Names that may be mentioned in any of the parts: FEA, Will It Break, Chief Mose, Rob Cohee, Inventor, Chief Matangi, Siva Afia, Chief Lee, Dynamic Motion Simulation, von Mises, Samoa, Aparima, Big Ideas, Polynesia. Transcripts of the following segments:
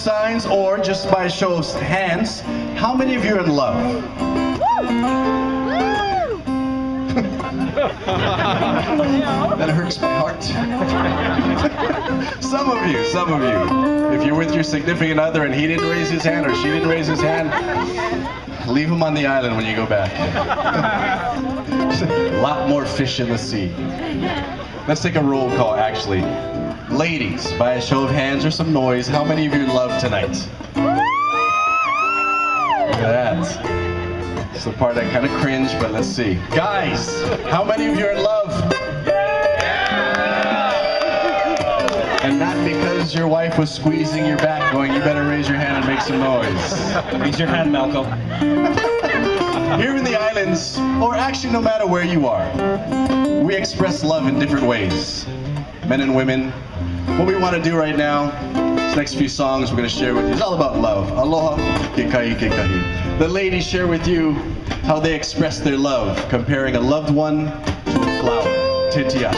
Signs or just by a show of hands, how many of you are in love? Woo! Woo! That hurts my heart. Some of you, if you're with your significant other and he didn't raise his hand or she didn't raise his hand, leave him on the island when you go back. A lot more fish in the sea. Let's take a roll call, actually. Ladies, by a show of hands or some noise, how many of you love tonight? Look at that. It's the part I kind of cringe, but let's see. Guys, how many of you are in love? Yeah! And not because your wife was squeezing your back going, you better raise your hand and make some noise. Raise your hand, Malcolm. Here in the islands, or actually no matter where you are, we express love in different ways. Men and women. What we want to do right now, these next few songs we're going to share with you, it's all about love. Aloha, kekahi, kekahi. The ladies share with you how they express their love, comparing a loved one to a flower. Titia.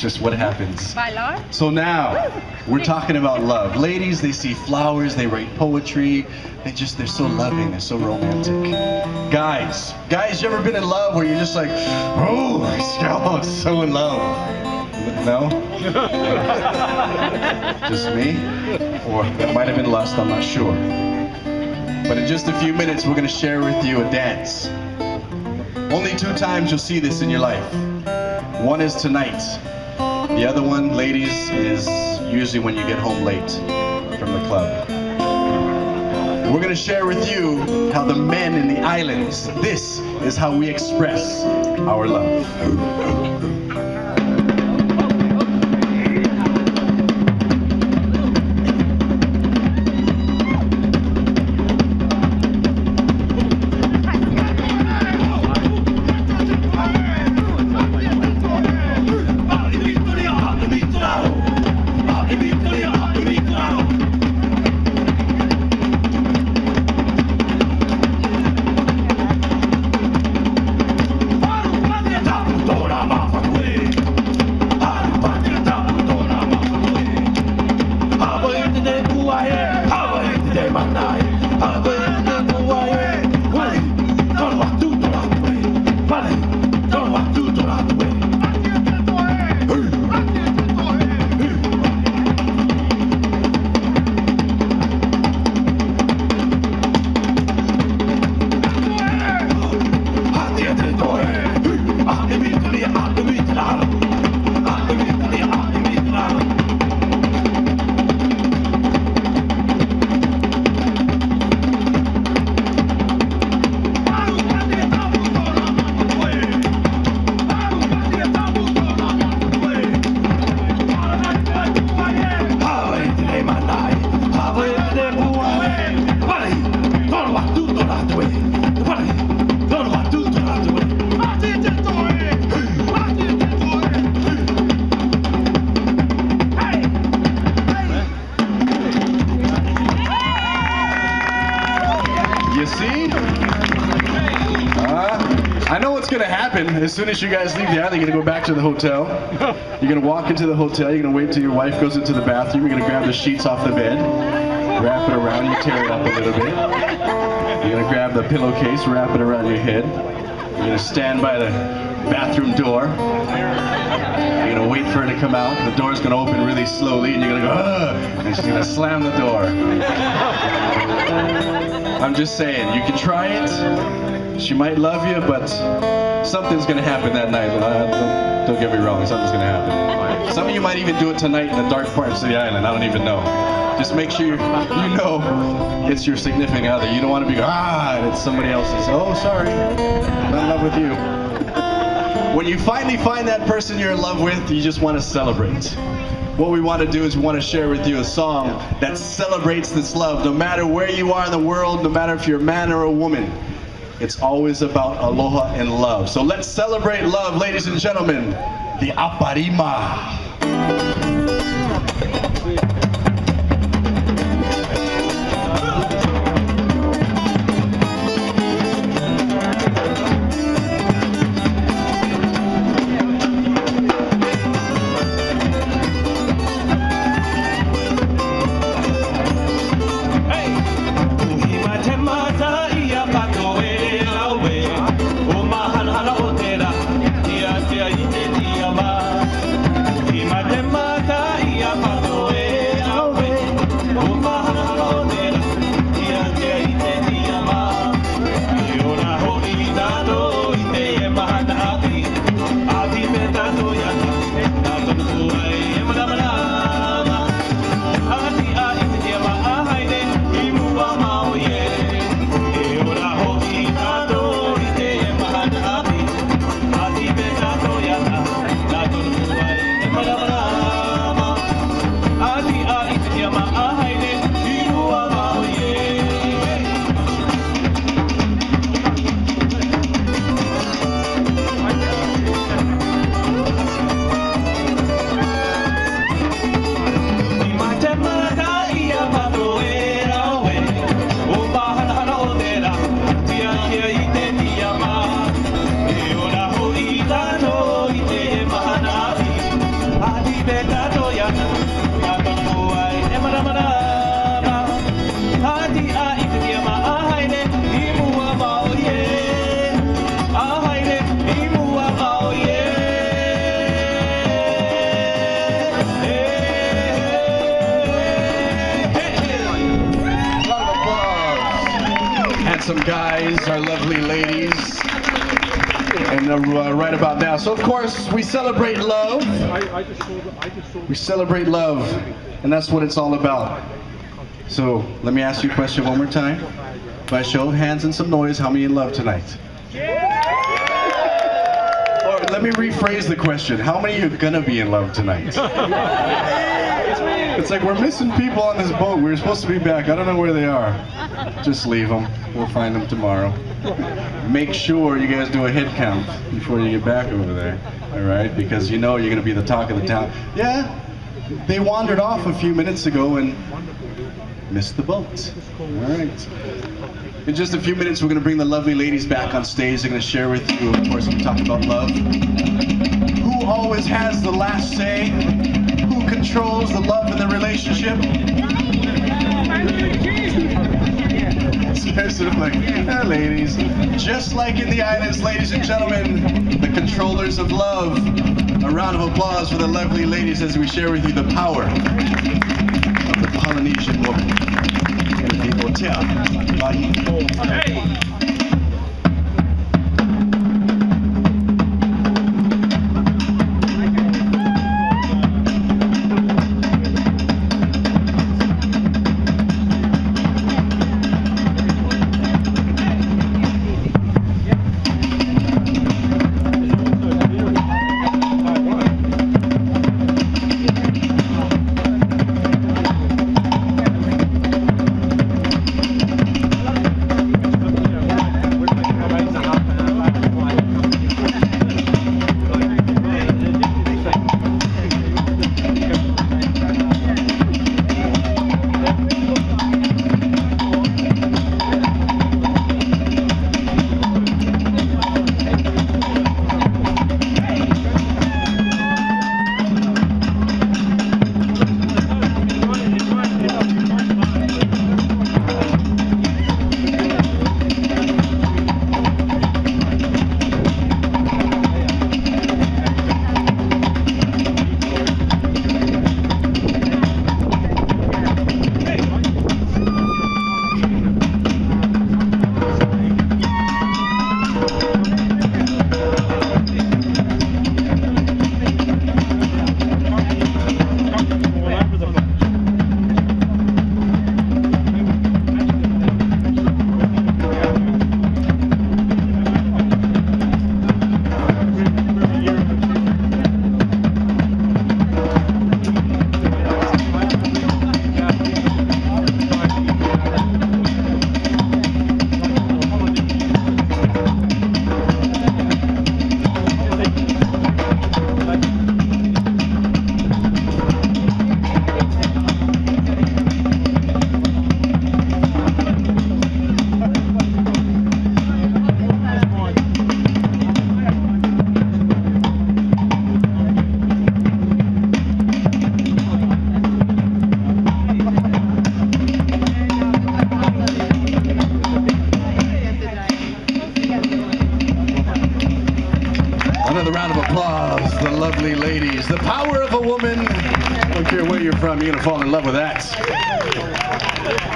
Just what happens. So now we're talking about love. Ladies, they see flowers, they write poetry, they're so loving, they're so romantic. Guys, you ever been in love where you're just like, oh, I'm so in love? No? Just me? or that might have been lust, I'm not sure. But in just a few minutes, we're going to share with you a dance. Only 2 times you'll see this in your life. One is tonight. The other one, ladies, is usually when you get home late from the club. We're going to share with you how the men in the islands, this is how we express our love. As soon as you guys leave the island, you're going to go back to the hotel. You're going to walk into the hotel. You're going to wait till your wife goes into the bathroom. You're going to grab the sheets off the bed, wrap it around. You tear it up a little bit. You're going to grab the pillowcase, wrap it around your head. You're going to stand by the bathroom door. You're going to wait for her to come out. The door's going to open really slowly, and you're going to go, ugh, and she's going to slam the door. I'm just saying, you can try it. She might love you, but... something's going to happen that night. Don't get me wrong, something's going to happen. Some of you might even do it tonight in the dark parts of the island. I don't even know. Just make sure you know it's your significant other. You don't want to be going, ah, and it's somebody else's. Oh, sorry, I'm in love with you. When you finally find that person you're in love with, you just want to celebrate. What we want to do is we want to share with you a song that celebrates this love. No matter where you are in the world, no matter if you're a man or a woman, it's always about aloha and love. So let's celebrate love, ladies and gentlemen, the Aparima. Better to ya, I'm a boy, handsome guys, our lovely ladies, and right about now. So of course, we celebrate love. We celebrate love, and that's what it's all about. So let me ask you a question one more time. By a show of hands and some noise, how many in love tonight? Or let me rephrase the question. How many are gonna be in love tonight? It's like we're missing people on this boat. We were supposed to be back. I don't know where they are. Just leave them. We'll find them tomorrow. Make sure you guys do a head count before you get back over there. All right? Because you know you're going to be the talk of the town. Yeah, they wandered off a few minutes ago and missed the boat. All right. In just a few minutes, we're going to bring the lovely ladies back on stage. They're going to share with you, of course, we talk about love. Who always has the last say? Controls the love in the relationship. Like, ladies, just like in the islands, ladies and gentlemen, the controllers of love. A round of applause for the lovely ladies as we share with you the power of the Polynesian woman in the hotel. Bye.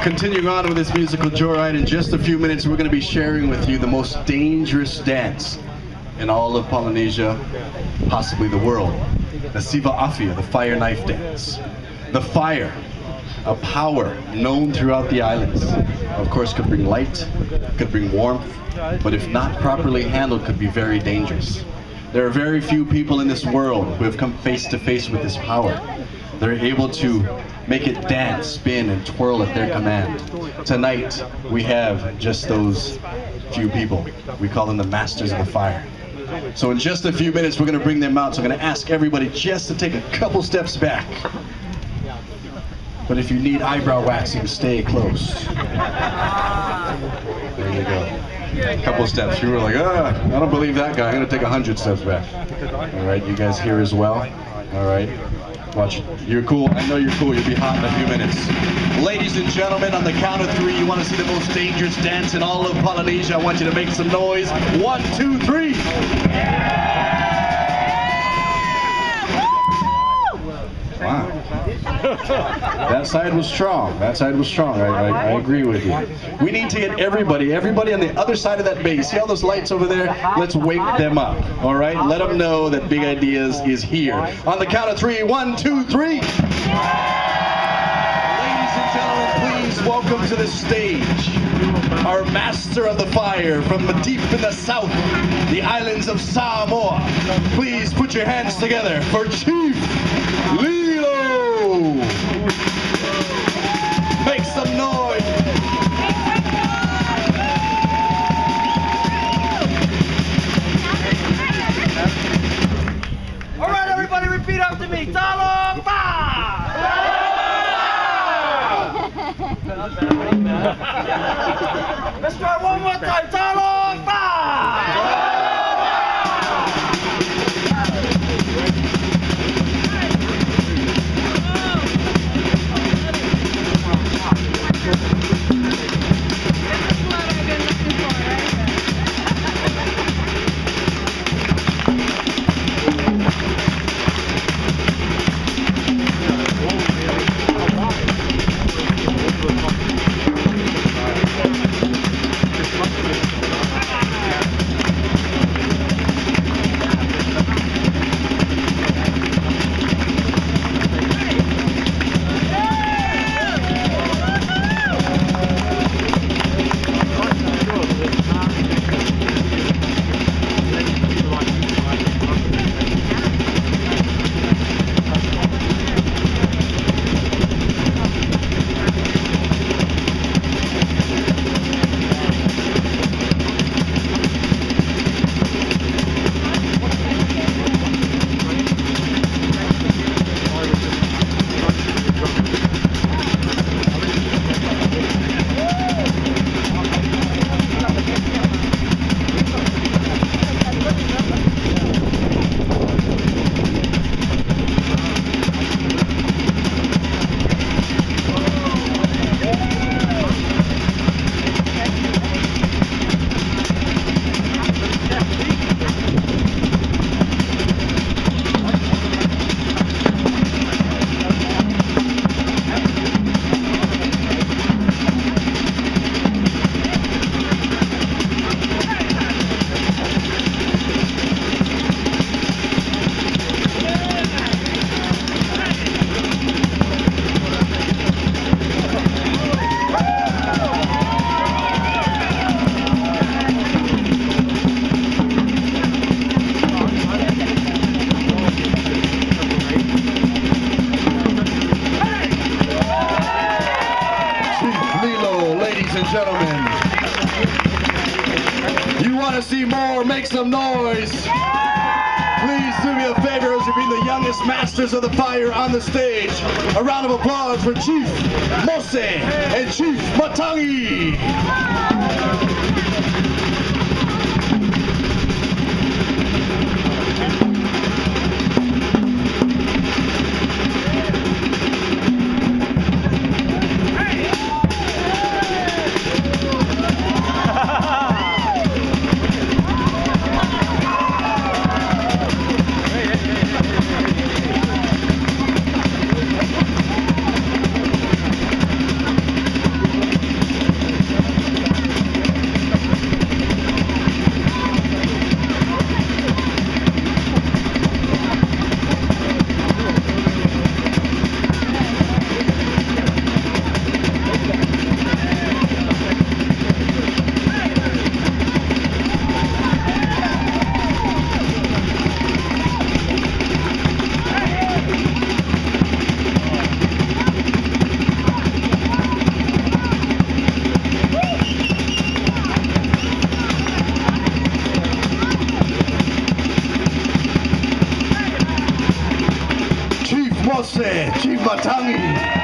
Continuing on with this musical joyride, in just a few minutes we're going to be sharing with you the most dangerous dance in all of Polynesia, possibly the world. The Siva Afia, the fire knife dance. The fire, a power known throughout the islands. Of course could bring light, could bring warmth, but if not properly handled could be very dangerous. There are very few people in this world who have come face to face with this power. They're able to make it dance, spin, and twirl at their command. Tonight, we have just those few people. We call them the Masters of the Fire. So in just a few minutes, we're going to bring them out. So I'm going to ask everybody just to take a couple steps back. But if you need eyebrow waxing, stay close. There you go. A couple steps. You were like, I don't believe that guy. I'm going to take 100 steps back. All right, you guys here as well? All right. Watch. You're cool. I know you're cool. You'll be hot in a few minutes. Ladies and gentlemen, on the count of three, you want to see the most dangerous dance in all of Polynesia. I want you to make some noise. 1, 2, 3. Yeah! Wow. That side was strong. That side was strong. I agree with you. We need to get everybody on the other side of that base. See all those lights over there? Let's wake them up. All right? Let them know that Big Ideas is here. On the count of three. 1, 2, 3. Welcome to the stage, our master of the fire from the deep in the south, the islands of Samoa. Please put your hands together for Chief Lee. Make some noise. All right, everybody, repeat after me. Talong ba! Let's try one more time. Talong ba! Some noise. Please do me a favor as you're being the youngest masters of the fire on the stage. A round of applause for Chief Mose and Chief Matangi. Chief Matangi.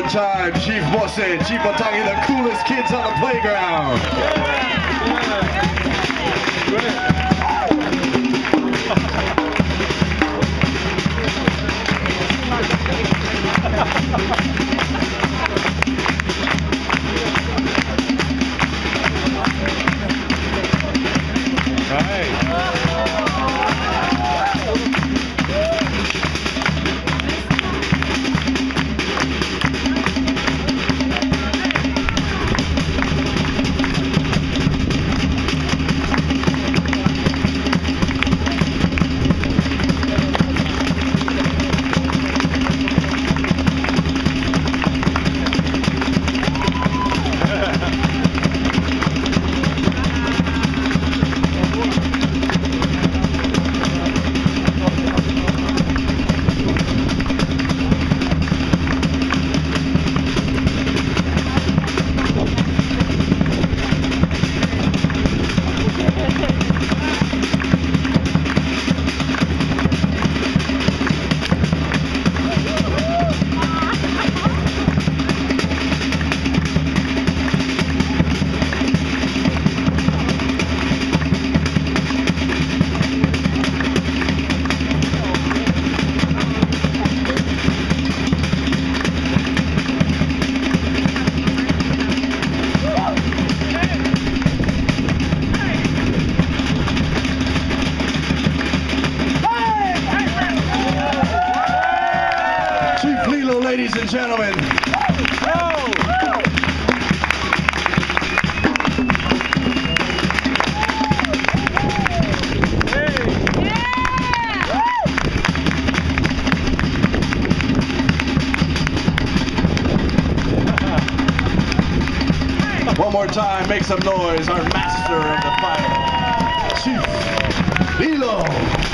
more time, Chief Mose, Chief Matangi, the coolest kids on the playground. Yeah. Yeah. Ladies and gentlemen, one more time, make some noise, our master of the fire, Chief Lee.